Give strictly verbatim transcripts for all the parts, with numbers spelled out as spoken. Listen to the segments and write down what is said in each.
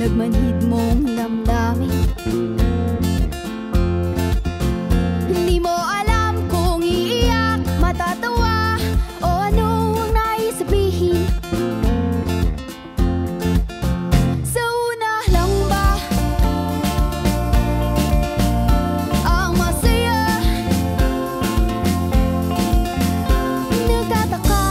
nagmanhid mong damdamin. Hindi mo alam kung iiyak, matatawa o ano ang naisabihin. Sa una lang ba ang masaya? Nagtataka,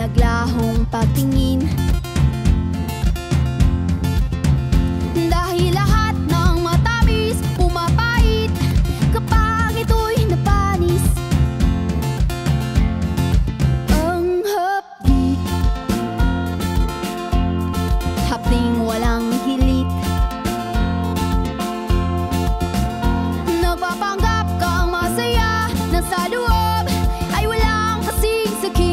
naglahong pagtingin. Dahil lahat ng matamis pumapait kapag ito'y napanis. Ang hapdik, hapding walang gilit. Nagpapanggap kang masaya, nasa loob ay walang kasing sakit.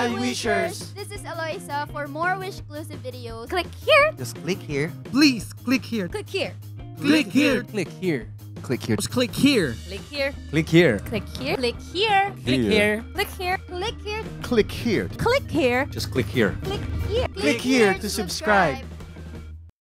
Hi, Wishers! This is Eloisa. For more Wishclusive videos, click here! Just click here. Please, click here. Click here. Click here. Click here. Click here. Just click here. Click here. Click here. Click here. Click here. Click here. Click here. Click here. Click here. Click here. Just click here. Click here. Click here to subscribe.